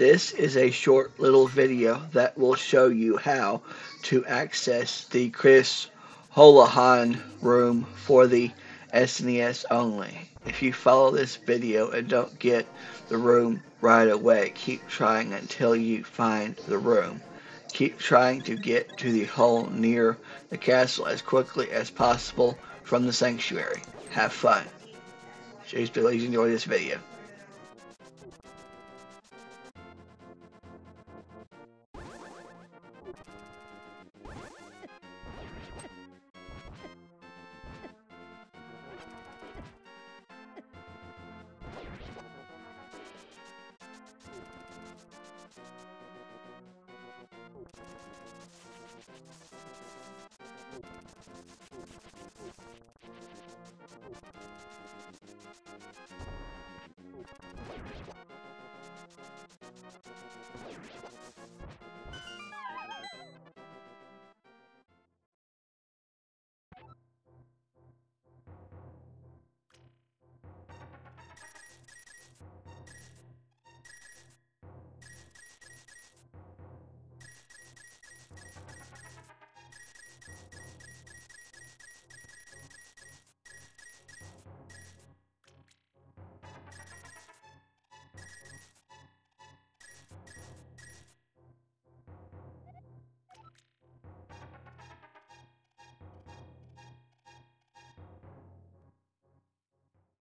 This is a short little video that will show you how to access the Chris Houlihan room for the SNES only. If you follow this video and don't get the room right away, keep trying until you find the room. Keep trying to get to the hole near the castle as quickly as possible from the sanctuary. Have fun. Please enjoy this video.